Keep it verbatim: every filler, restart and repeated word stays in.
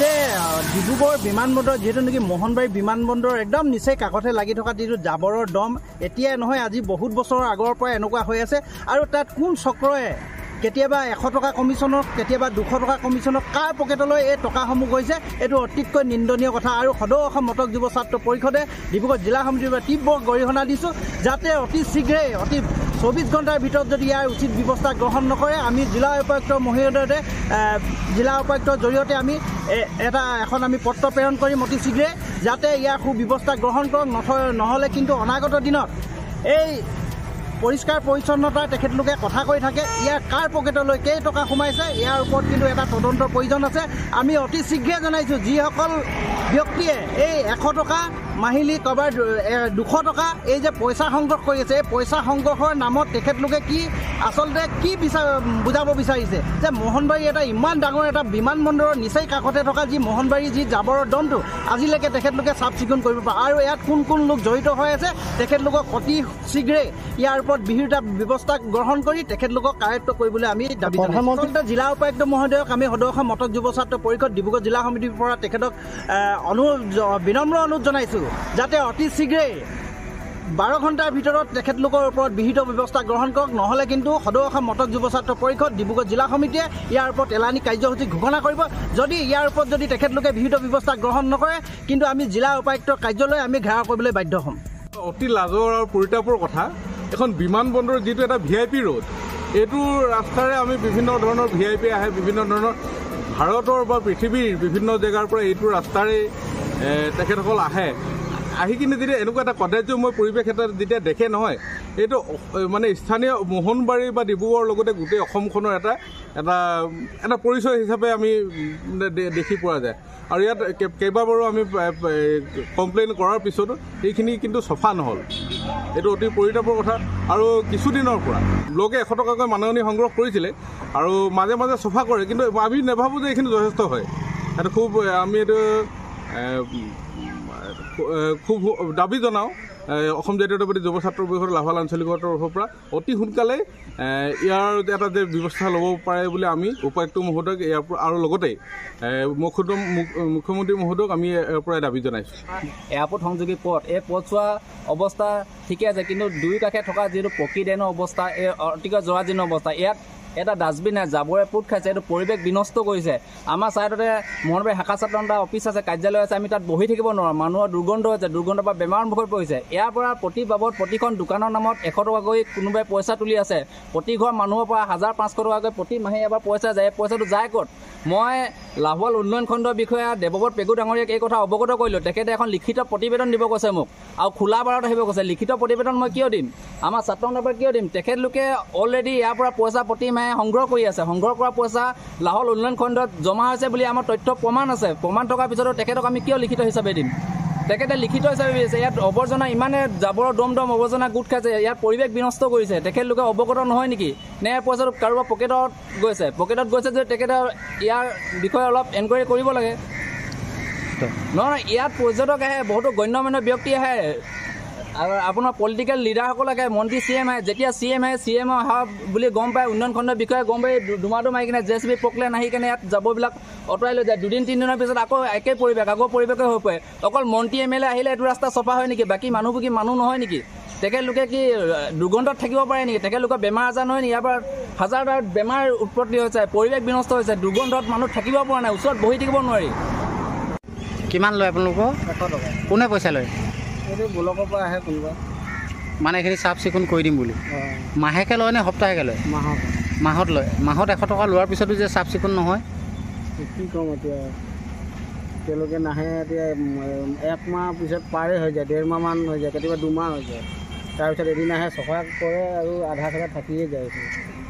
যে ডিব্ৰুগড় বিমানবন্দর যেহেতু নাকি মোহনবাৰী বিমানবন্দর একদম নিচে কাকতে লাগি থাকা যে জাবরের দম এতিয়াই নহয় আজি বহুত বছর আগরপা এনেকুৱা হয়ে আছে। আর তাত কোন চক্রয়ে কেতিয়াবা এশ টকা কমিশনক কেতিয়াবা দুশ টকা কমিশনক কার পকেটলৈ এই টকাসমূহ গৈছে এইটো অতিকৈ নিন্দনীয় কথা। আর সদৌ অসম মটক যুব ছাত্ৰ পৰিষদে ডিব্ৰুগড় জিলা সমিতিৰ তীব্ৰ গৰিহণা দিছো যাতে অতি শীঘ্ৰেই অতি চৌবিশ ঘণ্টাৰ ভিতৰত যদি ইয়াৰ উচিত ব্যৱস্থা গ্ৰহণ নকৰে আমি জিলা উপায়ুক্ত মহোদয়তে জিলা উপায়ুক্তৰ জৰিয়তে আমি এটা এখন আমি পত্ৰ প্ৰেৰণ কৰিম অতি শীঘ্ৰেই যাতে ইয়াৰ সুব্যৱস্থা গ্ৰহণ কৰক। নহ'লে কিন্তু অনাগত দিনত এই পরিষ্কার পরিচ্ছন্নতা তখেতলোকে কথা কই থাকে ইয়ার কার পকেটলৈ কেই টকা সোমাইছে ইয়ার উপর কিন্তু এটা তদন্তৰ প্রয়োজন আছে। আমি অতি শীঘ্রে জানাইছো যিসকল ব্যক্তিয়ে এই এশ টকা মাহিলি কবাৰ দুশ টকা এই যে পয়সা সংগ্রহ কৰি আছে এই পয়সা সংগ্রহৰ নামত তখেতলোকে কি আসলতে কি বিচাৰ বুজাব বিচাৰিছে যে মোহনবাৰী এটা ইমান ডাঙৰ এটা বিমানবন্দৰৰ নিচেই কাষতে থকা যি মোহনবাৰী যি জাবৰৰ দণ্ডটো আজিলৈকে তখেতলোকে চাফ চিকুণ কৰিব পৰা আৰু ইয়াত কোন কোন লোক জড়িত হৈ আছে তখেতলোকক অতি শীঘ্ৰে ইয়াৰ বিহিতা ব্যবস্থা গ্রহণ করে তখেতলোকক কারেক্ট করবলে আমি দাবি জানাইছো। প্রথমতে জিলা উপায়ুক্ত মহোদয়ক আমি সদৌ অসম মটক যুব ছাত্ৰ পৰিষদ ডিব্ৰুগড় জিলা সমিতিৰ পৰা তখেতক অনুৰোধ বিনম্র অনুৰোধ জানাইছো যাতে অতি শীঘ্রেই বারো ঘণ্টাৰ ভিতৰত তখেতলোকৰ ওপৰত বিহিত ব্যবস্থা গ্রহণ করক। নহলে কিন্তু সদৌ অসম মটক যুব ছাত্ৰ পৰিষদ ডিব্ৰুগড় জিলা সমিতিয়ে ইয়াৰ ওপৰত এলানি কাৰ্যসূচী ঘোষণা কৰিব। যদি ইয়াৰ ওপৰত যদি তখেতলোকে বিহিত ব্যবস্থা গ্রহণ নকৰে কিন্তু আমি জিলা উপায়ুক্তৰ কাৰ্যালয় আমি ঘেৰাও কৰিবলৈ বাধ্য হম। অতি লাজৰ আৰু পৰিতাপৰ কথা এখন বিমানবন্দর যেহেতু একটা ভি আই পি রোড এই রাস্তায় আমি বিভিন্ন ধরনের ভি আই পি আহে বিভিন্ন ধরনের ভারতের বা পৃথিবীর বিভিন্ন জেগারপা এই রাস্তায় তখেতসকল আহে আহি কিনে যদি এনেকুৱা এটা কদার্যময় পরিবেশ এটা যেটা দেখে নহয় এই মানে স্থানীয় মোহনবাৰী বা ডিব্ৰুগড়ৰ লগতে গোটেই অসমখনৰ এটা এটা এটা পরিচয় হিসাবে আমি দেখি পোৱা যায়। আর ইয়াত কেইবাবাৰো আমি কমপ্লেইন কৰাৰ পিছতো এইখিনি কিন্তু সফা নহল এইটো অতি পৰিতাপৰ কথা। আর কিছুদিনের পর লোকে এশ টকাকৈ মাননি সংগ্রহ করেছিল আর মাজে মাজে সফা করে কিন্তু আমি নেভাবো যে এইখিনি যথেষ্ট হয় এটা খুব আমি এই খুব দাবি জানাও অসম জাতীয়তাবাদী যুব ছাত্ৰ পৰিষদ লাভাল আঞ্চলিকৰ তৰফৰ পৰা অতি সোনকালে ইয়াৰ এটা যে ব্যৱস্থা ল'ব পাৰে বুলি আমি উপায়ুক্ত মহোদয়ক ইয়াৰ আৰু লগতে মুখ্যমন্ত্ৰী মহোদয়ক আমি ইয়াৰ পৰা দাবী জনাইছোঁ। এয়াৰপৰ্ট সংযোগী পথ এই পথছোৱা অৱস্থা ঠিকে আছে কিন্তু দুই কাষে থকা যিটো প্ৰকৃতিজনৰ অৱস্থা এই অতিকৈ জৰাজীৰ্ণ অৱস্থা ইয়াত এটা ডাস্টবিন আছে জাবৰে পোত খাইছে এইটো পরিবেশ বিনষ্ট কৰিছে। আমাৰ ছাইডতে মোহনবাৰী শাখা ছাত্ৰ সন্থাৰ অফিচ আছে কাৰ্যালয় আছে আমি তাত বহি থাকিব নোৱাৰোঁ মানুহৰ দুৰ্গন্ধ হৈছে দুৰ্গন্ধৰ পৰা বেমাৰ মুখত পৰিছে। ইয়াৰ পৰা প্ৰতি বাবদ প্ৰতিখন দোকানৰ নামত এশ টকাকৈ কোনোবাই পইচা তুলি আছে প্ৰতিঘৰ মানুহৰ পৰা হাজাৰ পাঁচশ টকাকৈ প্ৰতি মাহে এবাৰ পইচা যায় পইচাটো যায় ক'ত। মই লাহোৱাল উন্নয়ন খণ্ডৰ বিষয়া দেৱব্ৰত পেগু ডাঙৰীয়াক এই কথা অৱগত কৰিলোঁ তেখেতে এখন লিখিত প্ৰতিবেদন দিব কৈছে মোক আৰু খোলা বাৰত আহিব কৈছে লিখিত প্ৰতিবেদন মই কিয় দিম আমাৰ ছাত্ৰ সন্থাৰ পৰা কিয় দিম। তেখেতলোকে অলৰেডি ইয়াৰ পৰা পইচা প্ৰতি মাহে সংগ্ৰহ কৰি আছে সংগ্ৰহ কৰা পইচা লাহোৱাল উন্নয়ন খণ্ডত জমা হৈছে বুলি আমাৰ তথ্য প্রমাণ আছে প্রমাণ থকাৰ পিছতো তেখেতক আমি কিয় লিখিত হিচাপে দিম। তেখেতে লিখিত হিচাপে দিছে ইয়াত আৱৰ্জনা ইমানে জাবৰৰ দম দম আৱৰ্জনা গোট খাইছে ইয়াত পৰিৱেশ বিনষ্ট কৰিছে তেখেতলোকে অৱগত নহয় নেকি নে পইচাটো কাৰোবাৰ পকেটত গৈছে পকেটত গৈছে যে তেখেতে ইয়াৰ বিষয়ে অলপ এনকুৱাৰী কৰিব লাগে। নহয় ইয়াত পৰ্যটক আহে বহুতো গণ্যমান্য ব্যক্তি আহে আৰু আপোনাৰ পলিটিকেল লিডাৰসকল আহে মন্ত্ৰী চি এম আহে যেতিয়া চি এম আহে চি এম অহা বুলি গম পায় উন্নয়ন খণ্ডৰ বিষয়ে গম পাই ধুমাধুম আহি কিনে জে চি বি পকলেন আহি কিনে ইয়াত জাবৰবিলাক অঁতৰাই লৈ যায় দুদিন তিনিদিনৰ পিছত আকৌ একে পৰিৱেশ আকৌ পৰিৱেশে হৈ পৰে। অকল মন্ত্ৰী এম এল এ আহিলে এইটো ৰাস্তা চফা হয় নেকি বাকী মানুহবোৰ কি মানুহ নহয় নেকি তেখেতলোকে কি দুৰ্গন্ধত থাকিব পাৰে নেকি তেখেতলোকৰ বেমাৰ আজাৰ নহয় নেকি। ইয়াৰ পৰা হাজাৰ হাজাৰ বেমাৰ উৎপত্তি হৈছে পৰিৱেশ বিনষ্ট হৈছে দুৰ্গন্ধত মানুহ থাকিব পৰা নাই ওচৰত বহি থাকিব নোৱাৰি। কিমান লয় আপোনালোকৰ এশ টকা কোনে পইচা লয় এইটো ব্লকৰ পৰা আহে কোনোবা মানে এইখিনি চাফ চিকুণ কৰি দিম বুলি মাহেকে লয় নে সপ্তাহেকে লয় মাহত মাহত লয় মাহত এশ টকা লোৱাৰ পিছতো যে চাফ চিকুণ নহয় কি কম এতিয়া তেওঁলোকে নাহে এতিয়া একমাহ পিছত পাৰে হৈ যায় ডেৰ মাহমান হৈ যায় কেতিয়াবা দুমাহ হৈ যায় তাৰপিছত এদিন আহে চফা কৰে আৰু আধা ঘণ্টা থাকিয়ে যায়।